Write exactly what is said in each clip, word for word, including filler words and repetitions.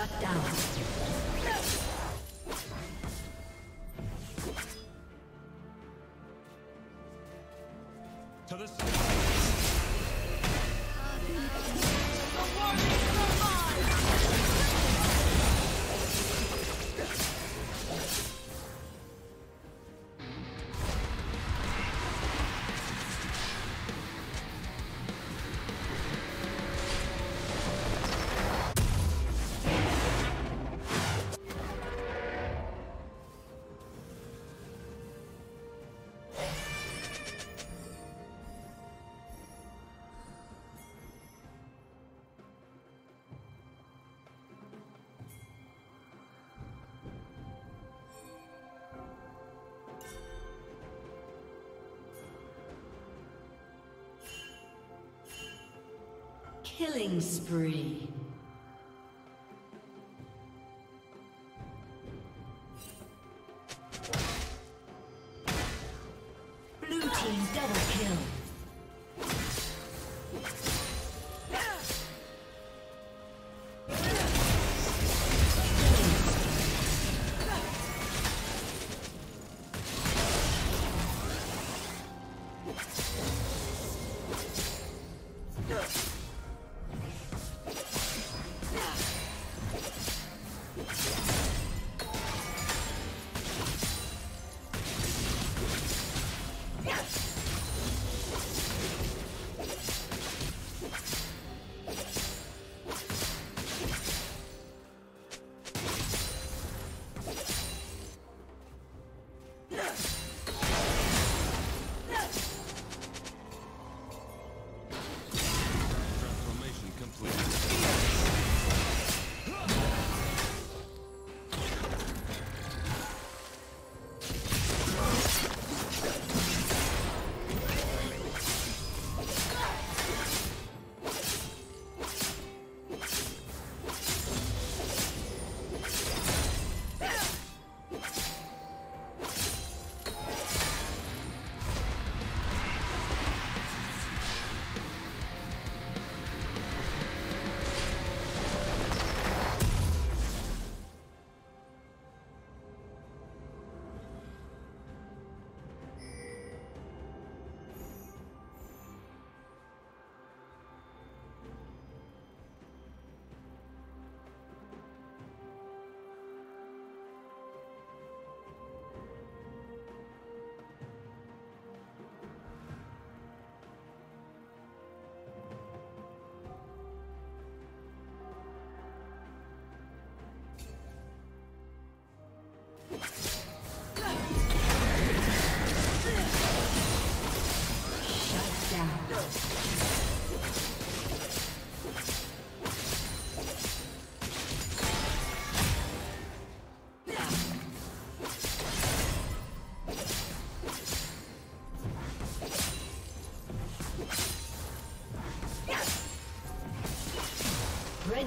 Shut down. To the side. Killing spree. Blue team double kill. Red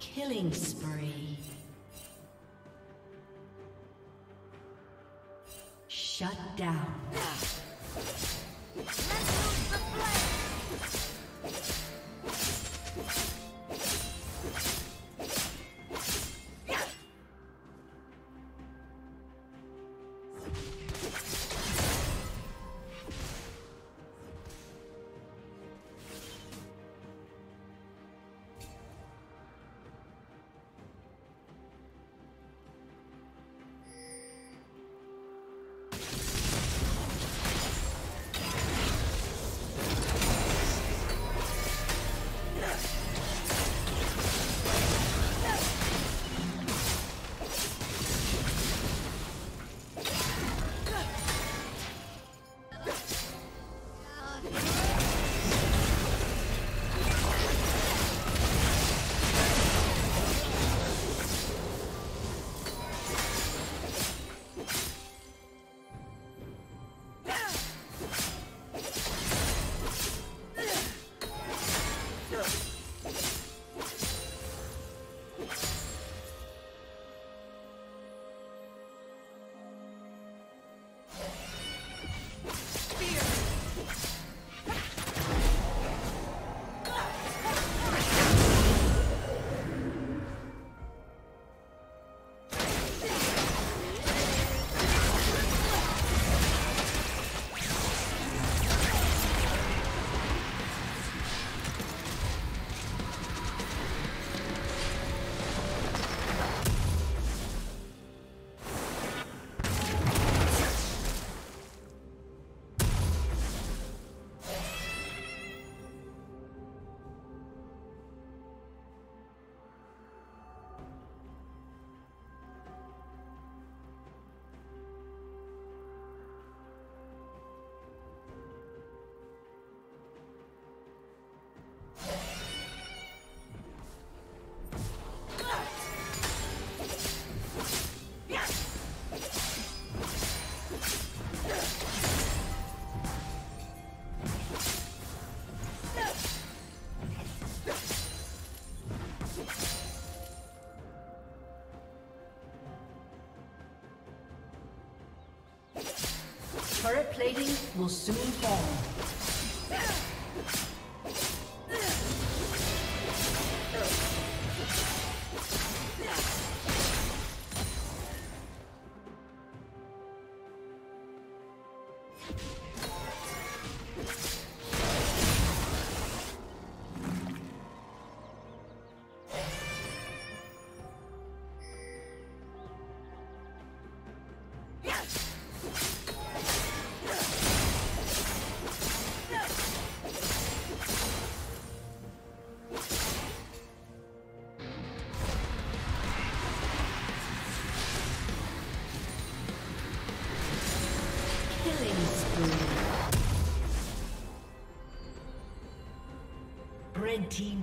Killing spree. Shut down. Turret plating will soon fall. Red team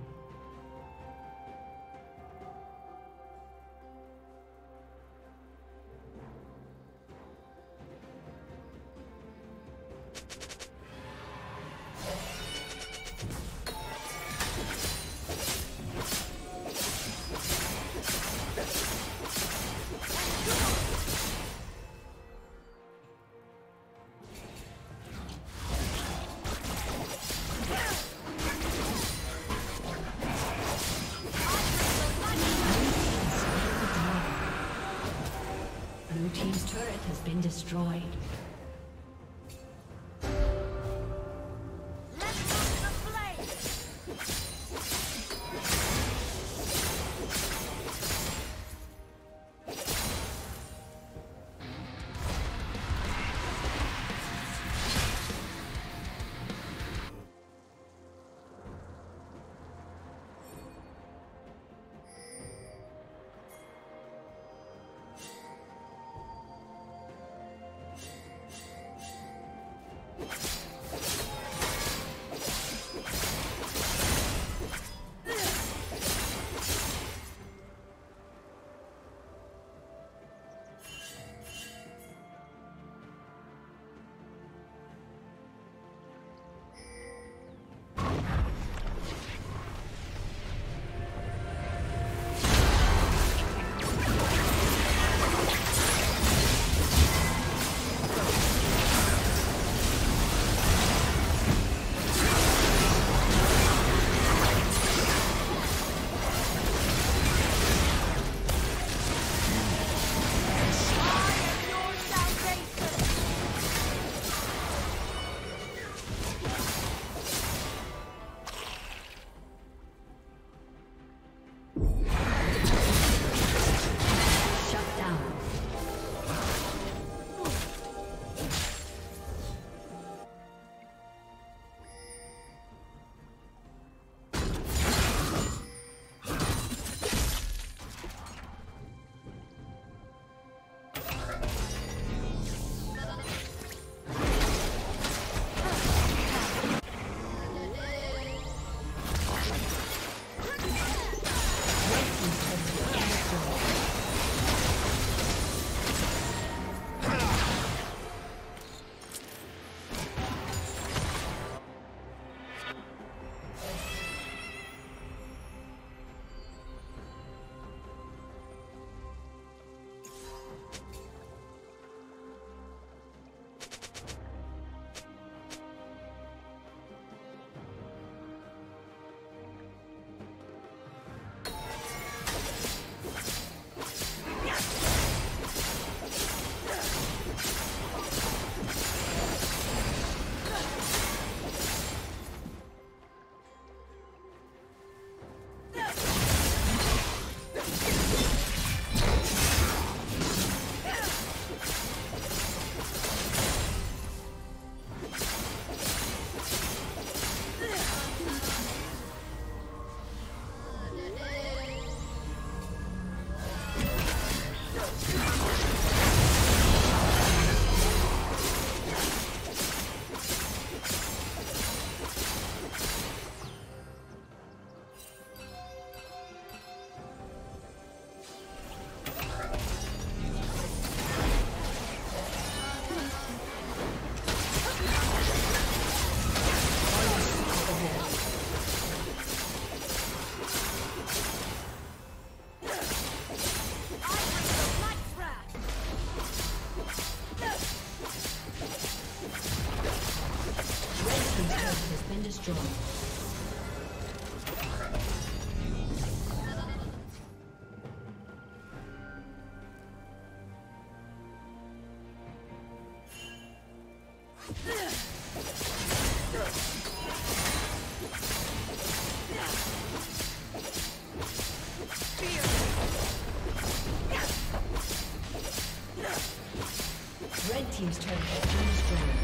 Destroyed. team's turret has been destroyed.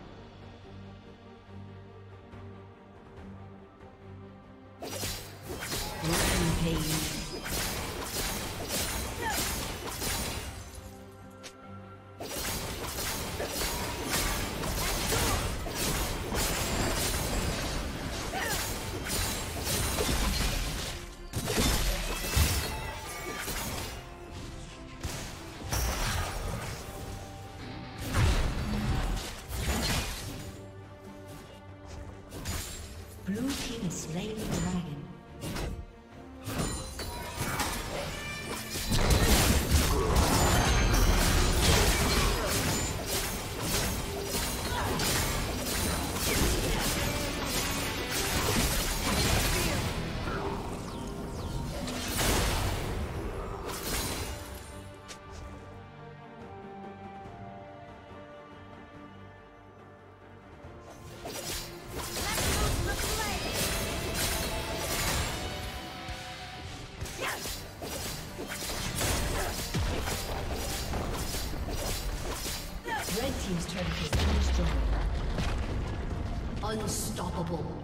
Red team's turret has been destroyed. Unstoppable.